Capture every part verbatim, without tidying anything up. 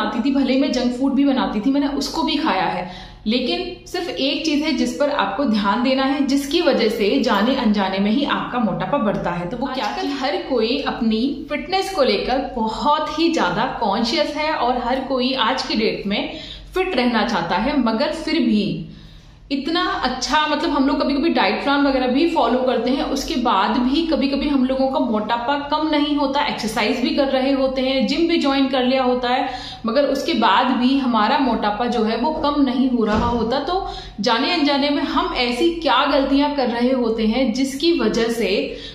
बनाती थी, भले मैं जंक फूड भी बनाती थी, मैंने उसको भी खाया है, लेकिन सिर्फ एक चीज है जिस पर आपको ध्यान देना है, जिसकी वजह से जाने अनजाने में ही आपका मोटापा बढ़ता है। तो वो क्या कर, हर कोई अपनी फिटनेस को लेकर बहुत ही ज्यादा कॉन्शियस है और हर कोई आज की डेट में फिट रहना चाहता है, मगर फिर भी इतना अच्छा, मतलब हम लोग कभी कभी डाइट प्लान वगैरह भी फॉलो करते हैं, उसके बाद भी कभी कभी हम लोगों का मोटापा कम नहीं होता। एक्सरसाइज भी कर रहे होते हैं, जिम भी ज्वाइन कर लिया होता है, मगर उसके बाद भी हमारा मोटापा जो है वो कम नहीं हो रहा होता। तो जाने अनजाने में हम ऐसी क्या गलतियां कर रहे होते हैं जिसकी वजह से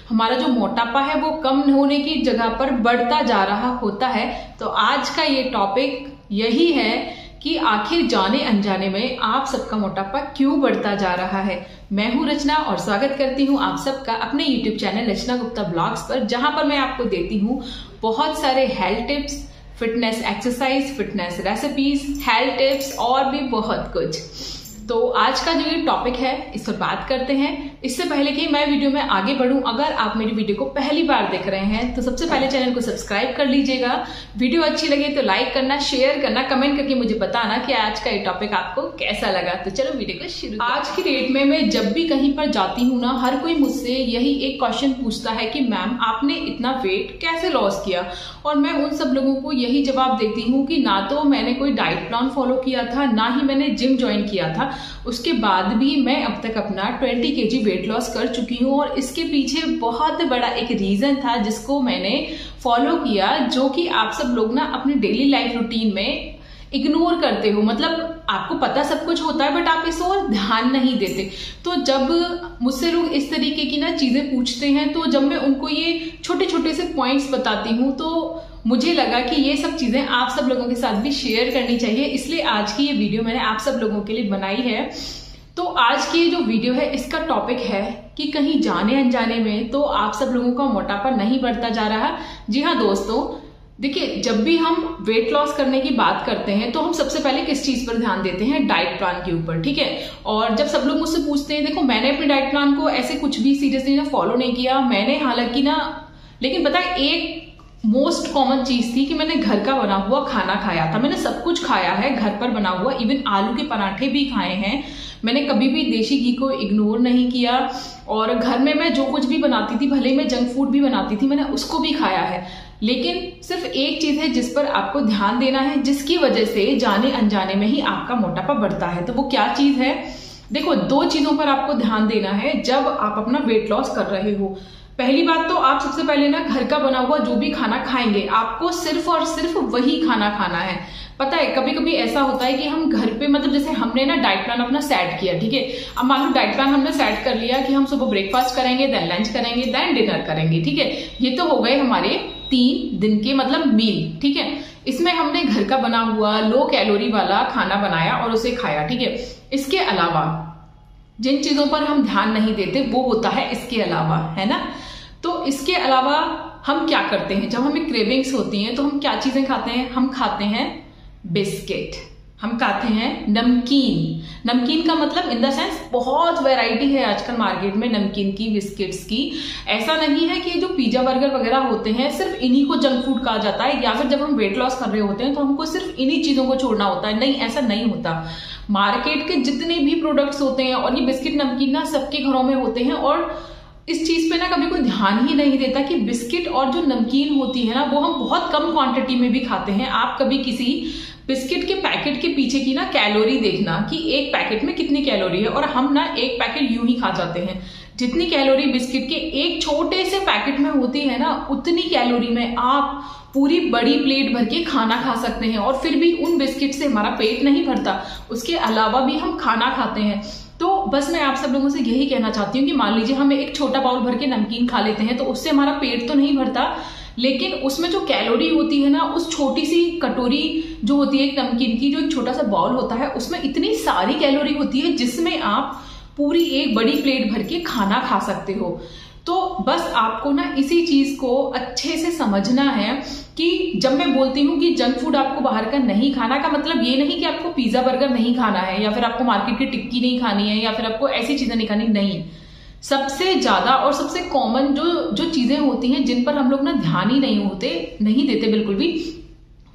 हमारा जो मोटापा है वो कम होने की जगह पर बढ़ता जा रहा होता है। तो आज का ये टॉपिक यही है कि आखिर जाने अनजाने में आप सबका मोटापा क्यों बढ़ता जा रहा है। मैं हूं रचना और स्वागत करती हूं आप सबका अपने YouTube channel Rachna Gupta blogs पर, जहां पर मैं आपको देती हूं बहुत सारे health tips, fitness exercise, fitness recipes, health tips और भी बहुत कुछ। तो आज का जो ये टॉपिक है इस पर बात करते हैं। इससे पहले कि मैं वीडियो में आगे बढ़ूं, अगर आप मेरी वीडियो को पहली बार देख रहे हैं तो सबसे पहले चैनल को सब्सक्राइब कर लीजिएगा। वीडियो अच्छी लगे तो लाइक करना, शेयर करना, कमेंट करके मुझे बताना कि आज का ये टॉपिक आपको कैसा लगा। तो चलो वीडियो को शुरू। आज की डेट में मैं जब भी कहीं पर जाती हूँ ना, हर कोई मुझसे यही एक क्वेश्चन पूछता है कि मैम आपने इतना वेट कैसे लॉस किया, और मैं उन सब लोगों को यही जवाब देती हूँ कि ना तो मैंने कोई डाइट प्लान फॉलो किया था, ना ही मैंने जिम ज्वाइन किया था, उसके बाद भी मैं अब तक अपना बीस केजी वेट लॉस कर चुकी हूँ। और इसके पीछे बहुत बड़ा एक रीजन था जिसको मैंने फॉलो किया, जो कि आप सब लोग ना अपनी डेली लाइफ रूटीन में इग्नोर करते हो। मतलब आपको पता सब कुछ होता है, बट आप इस ओर ध्यान नहीं देते। तो जब मुझसे लोग इस तरीके की ना चीजें पूछते हैं, तो जब मैं उनको ये छोटे छोटे से पॉइंट्स बताती हूँ, तो मुझे लगा कि ये सब चीजें आप सब लोगों के साथ भी शेयर करनी चाहिए, इसलिए आज की ये वीडियो मैंने आप सब लोगों के लिए बनाई है। तो आज की ये जो वीडियो है इसका टॉपिक है कि कहीं जाने अनजाने में तो आप सब लोगों का मोटापा नहीं बढ़ता जा रहा। जी हाँ दोस्तों, देखिए जब भी हम वेट लॉस करने की बात करते हैं तो हम सबसे पहले किस चीज पर ध्यान देते हैं, डाइट प्लान के ऊपर, ठीक है। और जब सब लोग मुझसे पूछते हैं, देखो मैंने अपने डाइट प्लान को ऐसे कुछ भी सीरियसली ना फॉलो नहीं किया मैंने, हालांकि ना, लेकिन पता है एक मोस्ट कॉमन चीज थी कि मैंने घर का बना हुआ खाना खाया था। मैंने सब कुछ खाया है घर पर बना हुआ, इवन आलू के पराठे भी खाए हैं मैंने, कभी भी देशी घी को इग्नोर नहीं किया। और घर में मैं जो कुछ भी बनाती थी, भले मैं जंक फूड भी बनाती थी, मैंने उसको भी खाया है। लेकिन सिर्फ एक चीज है जिस पर आपको ध्यान देना है, जिसकी वजह से जाने अनजाने में ही आपका मोटापा बढ़ता है। तो वो क्या चीज है, देखो दो चीजों पर आपको ध्यान देना है जब आप अपना वेट लॉस कर रहे हो। पहली बात तो आप सबसे पहले ना घर का बना हुआ जो भी खाना खाएंगे, आपको सिर्फ और सिर्फ वही खाना खाना है। पता है कभी कभी ऐसा होता है कि हम घर पे, मतलब जैसे हमने ना डाइट प्लान अपना सेट किया, ठीक है, अब मान लो डाइट प्लान हमने सेट कर लिया कि हम सुबह ब्रेकफास्ट करेंगे, देन लंच करेंगे, देन डिनर करेंगे, ठीक है। ये तो हो गए हमारे तीन दिन के मतलब मील, ठीक है। इसमें हमने घर का बना हुआ लो कैलोरी वाला खाना बनाया और उसे खाया, ठीक है। इसके अलावा जिन चीजों पर हम ध्यान नहीं देते वो होता है इसके अलावा, है ना। तो इसके अलावा हम क्या करते हैं, जब हमें क्रेविंग्स होती हैं तो हम क्या चीजें खाते हैं, हम खाते हैं बिस्किट, हम खाते हैं नमकीन। नमकीन का मतलब इन द सेंस बहुत वैरायटी है आजकल मार्केट में नमकीन की, बिस्किट्स की। ऐसा नहीं है कि जो पिज्जा बर्गर वगैरह होते हैं सिर्फ इन्हीं को जंक फूड कहा जाता है, या फिर जब हम वेट लॉस कर रहे होते हैं तो हमको सिर्फ इन्हीं चीजों को छोड़ना होता है, नहीं ऐसा नहीं होता। मार्केट के जितने भी प्रोडक्ट्स होते हैं, और ये बिस्किट नमकीन ना सबके घरों में होते हैं, और इस चीज पे ना कभी कोई ध्यान ही नहीं देता कि बिस्किट और जो नमकीन होती है ना वो हम बहुत कम क्वांटिटी में भी खाते हैं। आप कभी किसी बिस्किट के पैकेट के पीछे की ना कैलोरी देखना कि एक पैकेट में कितनी कैलोरी है, और हम ना एक पैकेट यूं ही खा जाते हैं। जितनी कैलोरी बिस्किट के एक छोटे से पैकेट में होती है ना, उतनी कैलोरी में आप पूरी बड़ी प्लेट भर के खाना खा सकते हैं, और फिर भी उन बिस्किट से हमारा पेट नहीं भरता, उसके अलावा भी हम खाना खाते हैं। तो बस मैं आप सब लोगों से यही कहना चाहती हूँ कि मान लीजिए हम एक छोटा बाउल भर के नमकीन खा लेते हैं तो उससे हमारा पेट तो नहीं भरता, लेकिन उसमें जो कैलोरी होती है ना, उस छोटी सी कटोरी जो होती है एक नमकीन की, जो छोटा सा बाउल होता है, उसमें इतनी सारी कैलोरी होती है जिसमें आप पूरी एक बड़ी प्लेट भर के खाना खा सकते हो। तो बस आपको ना इसी चीज को अच्छे से समझना है कि जब मैं बोलती हूँ कि जंक फूड आपको बाहर का नहीं खाना, का मतलब ये नहीं कि आपको पिज्जा बर्गर नहीं खाना है, या फिर आपको मार्केट की टिक्की नहीं खानी है, या फिर आपको ऐसी चीजें नहीं खानी, नहीं। सबसे ज्यादा और सबसे कॉमन जो जो चीजें होती हैं जिन पर हम लोग ना ध्यान ही नहीं होते नहीं देते बिल्कुल भी,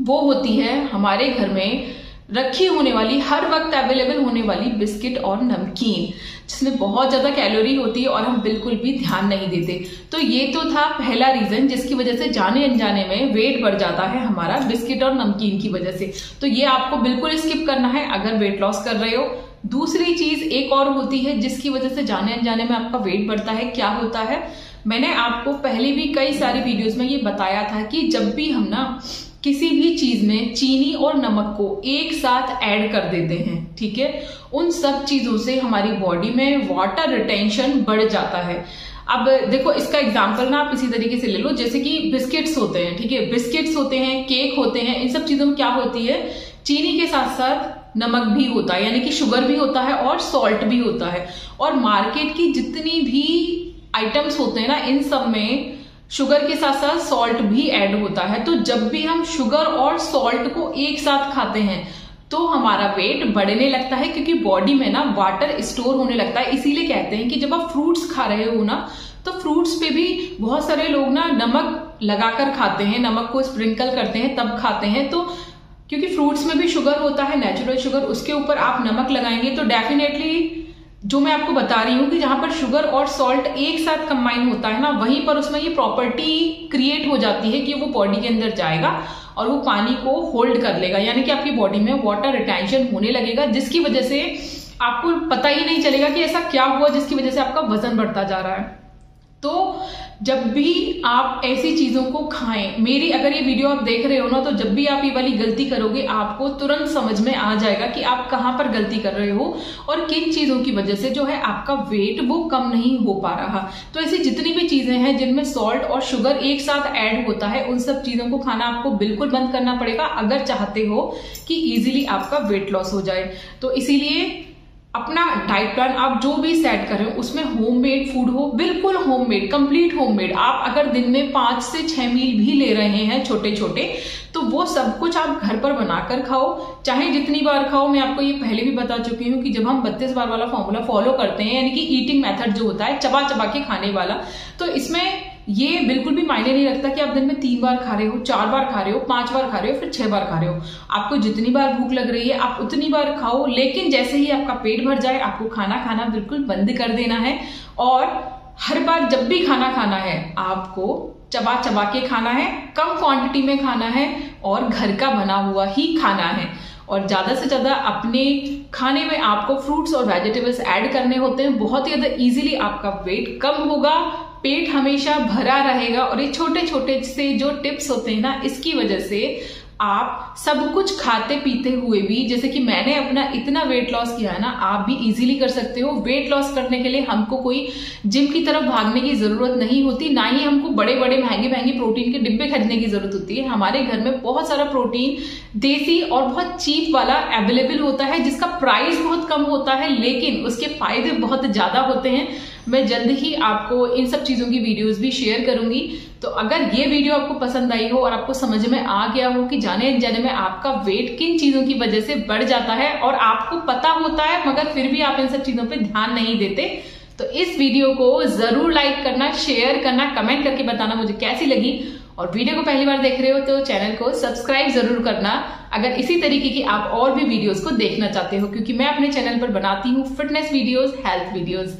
वो होती है हमारे घर में रखी होने वाली, हर वक्त अवेलेबल होने वाली बिस्किट और नमकीन, जिसमें बहुत ज़्यादा कैलोरी होती है और हम बिल्कुल भी ध्यान नहीं देते। तो ये तो था पहला रीज़न जिसकी वजह से जाने अनजाने में वेट बढ़ जाता है हमारा, बिस्किट और नमकीन की वजह से। तो ये आपको बिल्कुल स्किप करना है अगर वेट लॉस कर रहे हो। दूसरी चीज़ एक और होती है जिसकी वजह से जाने अनजाने में आपका वेट बढ़ता है, क्या होता है, मैंने आपको पहले भी कई सारी वीडियोज़ में ये बताया था कि जब भी हम ना किसी भी चीज में चीनी और नमक को एक साथ ऐड कर देते हैं, ठीक है, उन सब चीजों से हमारी बॉडी में वाटर रिटेंशन बढ़ जाता है। अब देखो इसका एग्जाम्पल ना आप इसी तरीके से ले लो, जैसे कि बिस्किट्स होते हैं, ठीक है, बिस्किट्स होते हैं, केक होते हैं, इन सब चीजों में क्या होती है, चीनी के साथ साथ नमक भी होता है, यानी कि शुगर भी होता है और सॉल्ट भी होता है। और मार्केट की जितनी भी आइटम्स होते हैं ना, इन सब में शुगर के साथ साथ सॉल्ट भी ऐड होता है। तो जब भी हम शुगर और सॉल्ट को एक साथ खाते हैं तो हमारा वेट बढ़ने लगता है, क्योंकि बॉडी में ना वाटर स्टोर होने लगता है। इसीलिए कहते हैं कि जब आप फ्रूट्स खा रहे हो ना, तो फ्रूट्स पे भी बहुत सारे लोग ना नमक लगाकर खाते हैं, नमक को स्प्रिंकल करते हैं तब खाते हैं। तो क्योंकि फ्रूट्स में भी शुगर होता है, नेचुरल शुगर, उसके ऊपर आप नमक लगाएंगे तो डेफिनेटली जो मैं आपको बता रही हूँ कि जहाँ पर शुगर और सॉल्ट एक साथ कंबाइन होता है ना, वहीं पर उसमें ये प्रॉपर्टी क्रिएट हो जाती है कि वो बॉडी के अंदर जाएगा और वो पानी को होल्ड कर लेगा, यानी कि आपकी बॉडी में वाटर रिटेंशन होने लगेगा, जिसकी वजह से आपको पता ही नहीं चलेगा कि ऐसा क्या हुआ जिसकी वजह से आपका वजन बढ़ता जा रहा है। तो जब भी आप ऐसी चीज़ों को खाएं, मेरी अगर ये वीडियो आप देख रहे हो ना, तो जब भी आप ये वाली गलती करोगे आपको तुरंत समझ में आ जाएगा कि आप कहाँ पर गलती कर रहे हो और किन चीज़ों की वजह से जो है आपका वेट वो कम नहीं हो पा रहा। तो ऐसी जितनी भी चीज़ें हैं जिनमें सॉल्ट और शुगर एक साथ ऐड होता है, उन सब चीज़ों को खाना आपको बिल्कुल बंद करना पड़ेगा अगर चाहते हो कि ईजिली आपका वेट लॉस हो जाए। तो इसीलिए अपना डाइट प्लान आप जो भी सेट करें उसमें होममेड फूड हो, बिल्कुल होममेड, कंप्लीट होममेड। आप अगर दिन में पाँच से छः मील भी ले रहे हैं छोटे छोटे, तो वो सब कुछ आप घर पर बनाकर खाओ, चाहे जितनी बार खाओ। मैं आपको ये पहले भी बता चुकी हूँ कि जब हम बत्तीस बार वाला फॉर्मूला फॉलो करते हैं, यानी कि ईटिंग मेथड जो होता है चबा चबा के खाने वाला, तो इसमें ये बिल्कुल भी मायने नहीं रखता कि आप दिन में तीन बार खा रहे हो, चार बार खा रहे हो, पांच बार खा रहे हो, फिर छह बार खा रहे हो। आपको जितनी बार भूख लग रही है आप उतनी बार खाओ, लेकिन जैसे ही आपका पेट भर जाए आपको खाना खाना बिल्कुल बंद कर देना है। और हर बार जब भी खाना खाना है आपको चबा चबा के खाना है, कम क्वांटिटी में खाना है और घर का बना हुआ ही खाना है। और ज़्यादा से ज़्यादा अपने खाने में आपको फ्रूट्स और वेजिटेबल्स ऐड करने होते हैं। बहुत ही ज़्यादा ईजिली आपका वेट कम होगा, पेट हमेशा भरा रहेगा। और ये छोटे छोटे से जो टिप्स होते हैं ना, इसकी वजह से आप सब कुछ खाते पीते हुए भी, जैसे कि मैंने अपना इतना वेट लॉस किया है ना, आप भी इजीली कर सकते हो। वेट लॉस करने के लिए हमको कोई जिम की तरफ भागने की ज़रूरत नहीं होती, ना ही हमको बड़े बड़े महंगे महंगे प्रोटीन के डिब्बे खरीदने की ज़रूरत होती है। हमारे घर में बहुत सारा प्रोटीन देसी और बहुत चीप वाला अवेलेबल होता है, जिसका प्राइस बहुत कम होता है लेकिन उसके फायदे बहुत ज़्यादा होते हैं। मैं जल्द ही आपको इन सब चीज़ों की वीडियोस भी शेयर करूंगी। तो अगर ये वीडियो आपको पसंद आई हो और आपको समझ में आ गया हो कि जाने अनजाने में आपका वेट किन चीज़ों की वजह से बढ़ जाता है और आपको पता होता है मगर फिर भी आप इन सब चीज़ों पे ध्यान नहीं देते, तो इस वीडियो को ज़रूर लाइक करना, शेयर करना, कमेंट करके बताना मुझे कैसी लगी। और वीडियो को पहली बार देख रहे हो तो चैनल को सब्सक्राइब जरूर करना अगर इसी तरीके की आप और भी वीडियोज़ को देखना चाहते हो, क्योंकि मैं अपने चैनल पर बनाती हूँ फिटनेस वीडियोज़, हेल्थ वीडियोज़।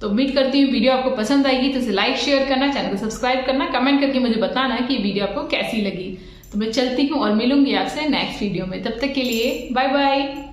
तो उम्मीद करती हूँ वीडियो आपको पसंद आएगी, तो इसे लाइक शेयर करना, चैनल को सब्सक्राइब करना, कमेंट करके मुझे बताना कि ये वीडियो आपको कैसी लगी। तो मैं चलती हूँ और मिलूंगी आपसे नेक्स्ट वीडियो में, तब तक के लिए बाय बाय।